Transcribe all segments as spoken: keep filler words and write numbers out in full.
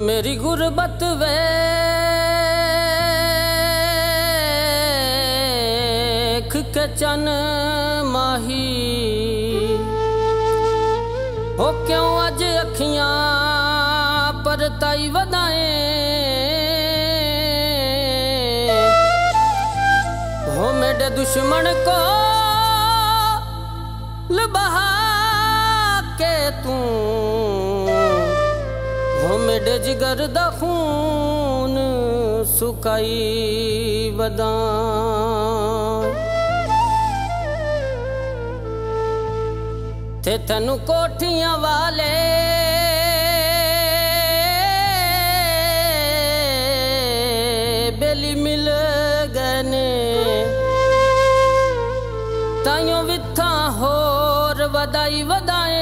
मेरी गुरबत वे के चन माही हो क्यों अज अखियां परताई वदाए हो मेरे दुश्मन को लबहा के तू मेरे जिगर दा खून सुकाई वदा ते तनु कोठियां वाले बेली मिल गने तायों विथा होर वदाई वदाए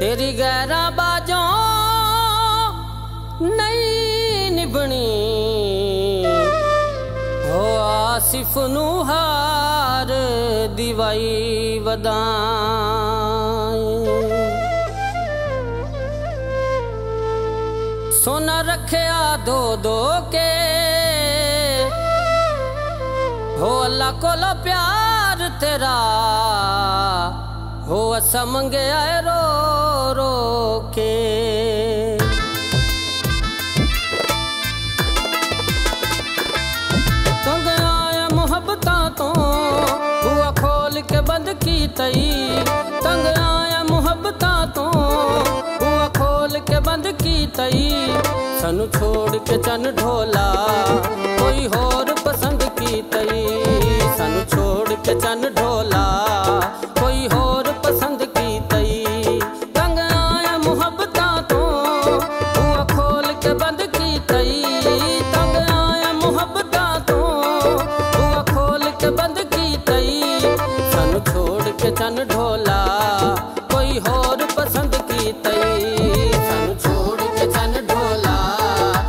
तेरी गैरा बाजों नहीं निभनी हो आसिफ नुहार दिवाई वदाए सोना रखया दो दो के हो अल्लाह कोला प्यार तेरा हो असा मंगया रो रो के तंग आया मोहब्बतां तो बुआ खोल के बंद की तई तंग आया मोहब्बतां तो बुआ खोल के बंद की तई सानू छोड़ के चन ढोला कोई होर पसंद की तई सानू छोड़ के चन ढोला कोई होर पसंद की तई तंग आया मुहब्बतां तो बुआ खोल के बंद की तई तंग आया मुहब्बतां तो बुआ खोल के बंद की तई सानू छोड़ के चन ढोला कोई होर पसंद की तई सानू छोड़ के चन ढोला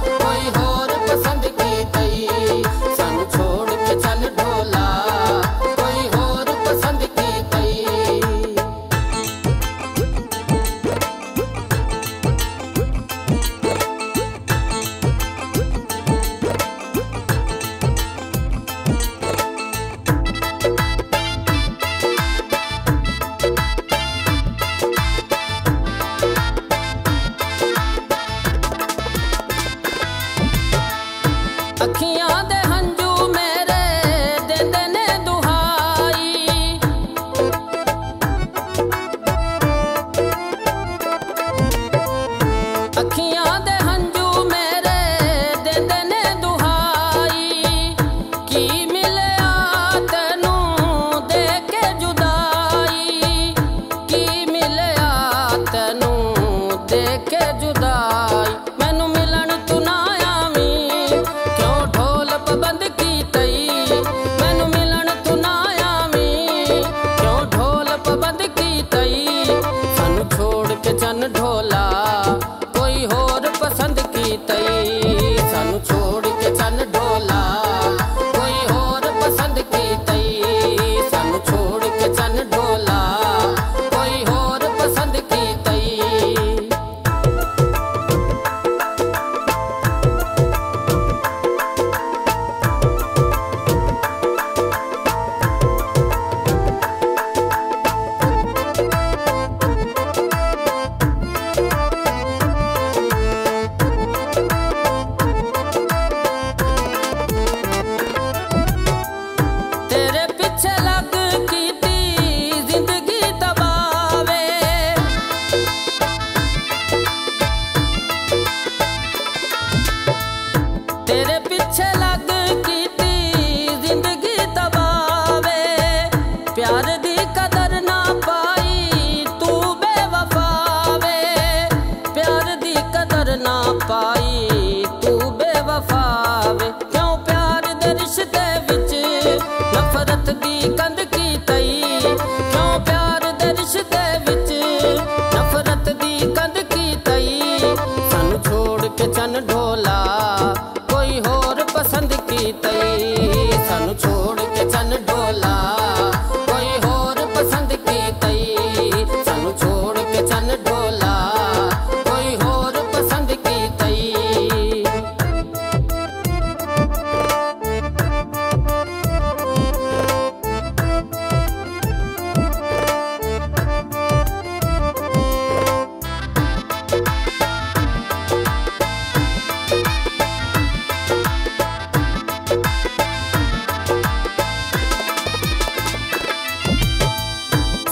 कोई होर पसंद की तई सानू छोड़ के चन ढोला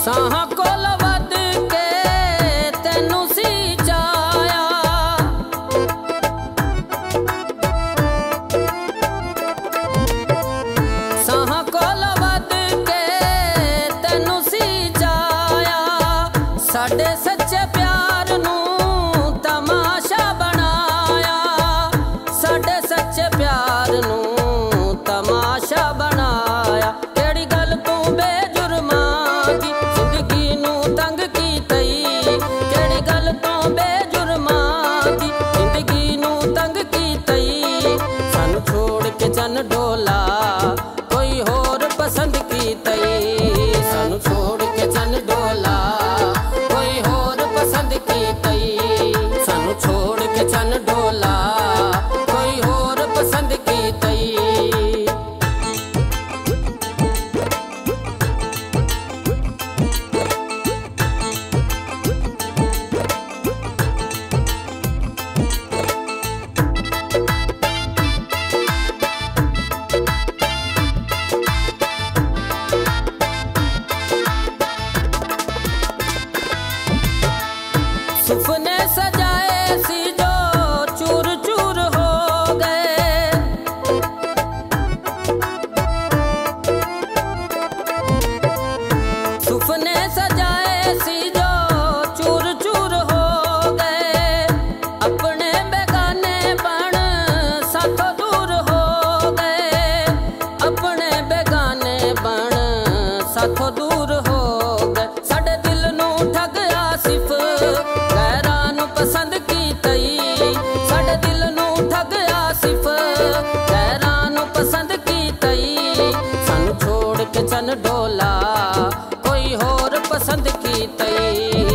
साहा को लवद के तेनू सिंचाया, साहा को लवद के तेनू सिंचाया, साडे सच्चे प्यार नू तमाशा बनाया, साडे सच्चे प्यार नू तमाशा बनाया। केड़ी गल तू बेजुर्मा दी जिंदगी नू तंग की तई, केड़ी गल तू बेजुर्मा दी जिंदगी नू तंग की तई, सानू छोड़ के जन डोला कोई होर पसंद की तई, सानू छोड़ के जन डोला कोई होर पसंद की तई, सानू छोड़ के जन डोला कोई होर पसंद की तई। सुफने सजाए सी जो चूर चूर हो गए, सुफने सजाए सी जो चूर चूर हो गए, अपने बेगाने बन साथों दूर हो गए, अपने बेगाने बन साथों दूर हो गए। साडे दिल नू ठग आसिफ पसंद की तई, साडे दिल नू ठग आसिफ गैरां नू पसंद की तई, सानू छोड़ के चन डोला कोई होर पसंद की तई।